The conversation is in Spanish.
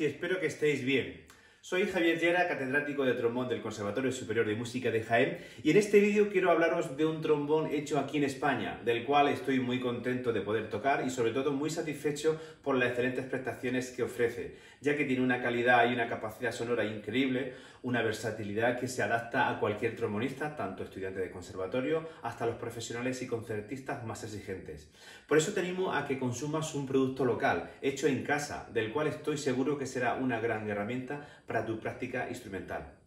y espero que estéis bien. Soy Javier Yera, catedrático de trombón del Conservatorio Superior de Música de Jaén, y en este vídeo quiero hablaros de un trombón hecho aquí en España, del cual estoy muy contento de poder tocar y sobre todo muy satisfecho por las excelentes prestaciones que ofrece, ya que tiene una calidad y una capacidad sonora increíble, una versatilidad que se adapta a cualquier trombonista, tanto estudiante de conservatorio hasta los profesionales y concertistas más exigentes. Por eso te animo a que consumas un producto local, hecho en casa, del cual estoy seguro que será una gran herramienta para tu práctica instrumental.